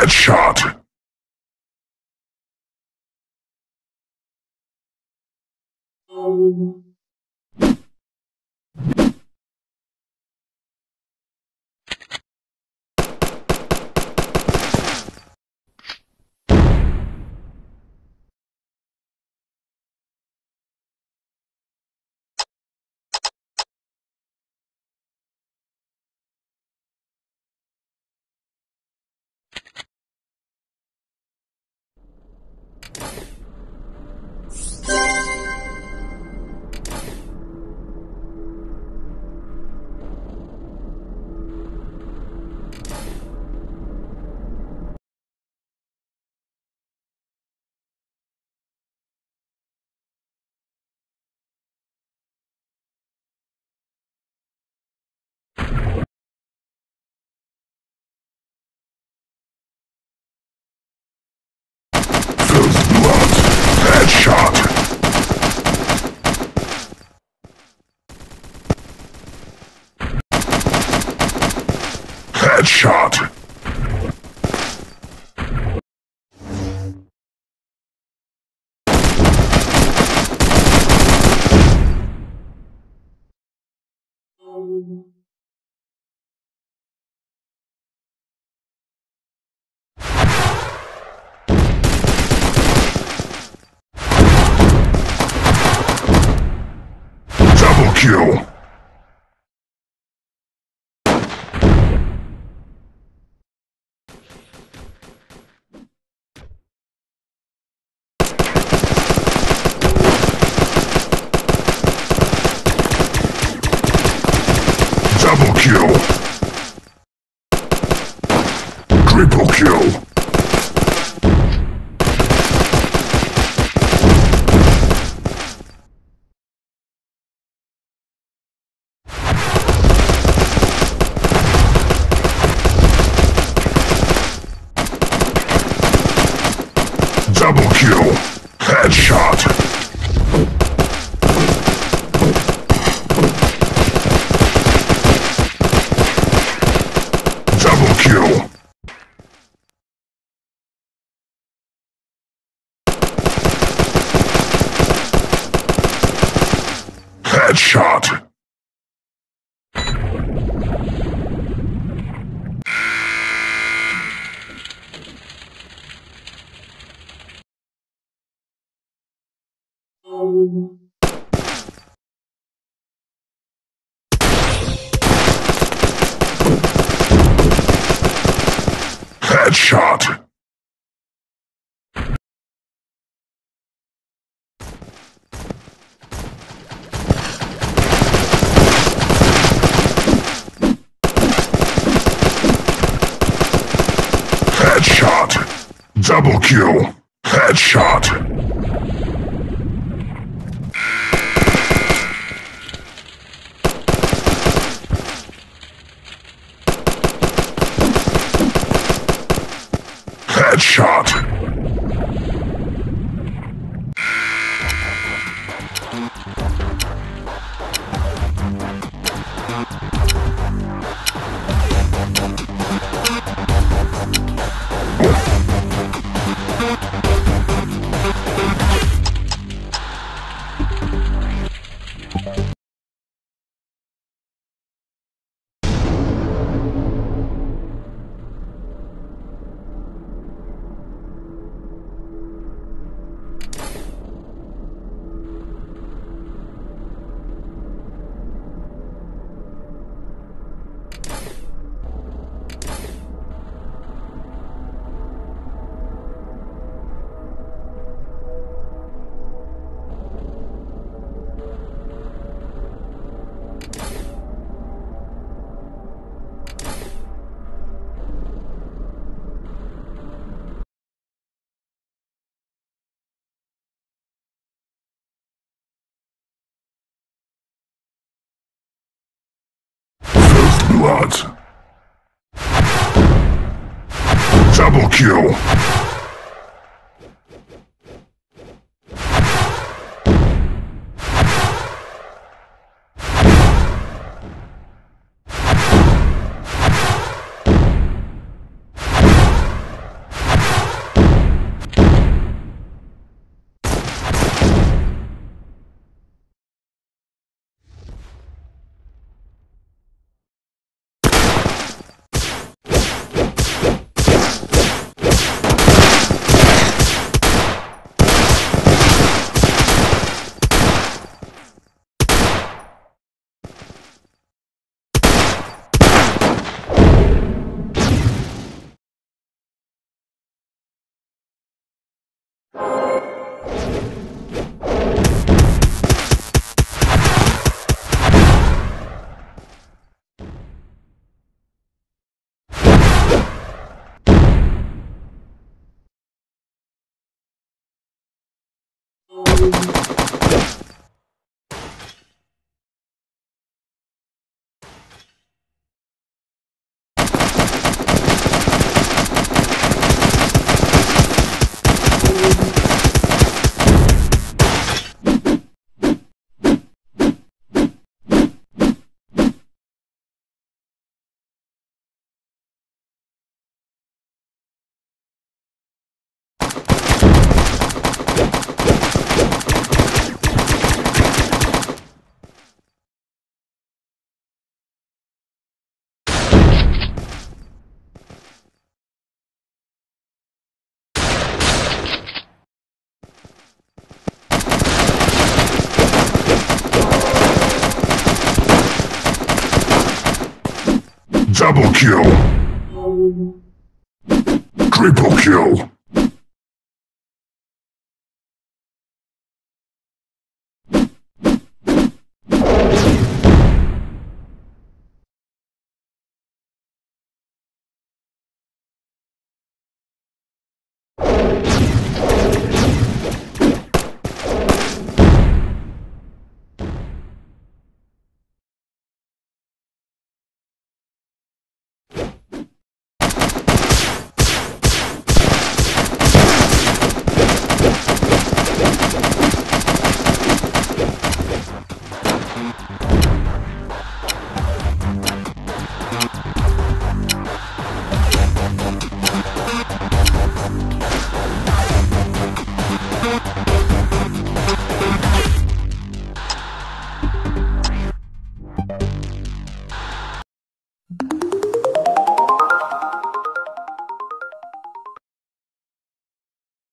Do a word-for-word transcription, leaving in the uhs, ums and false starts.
Headshot. Um. Headshot. Um. Double kill. Kill. Triple kill. Double kill. Headshot. Headshot. Um. Headshot. Headshot. Double kill. Headshot. Headshot. Blood. Double kill. Double kill. Triple kill.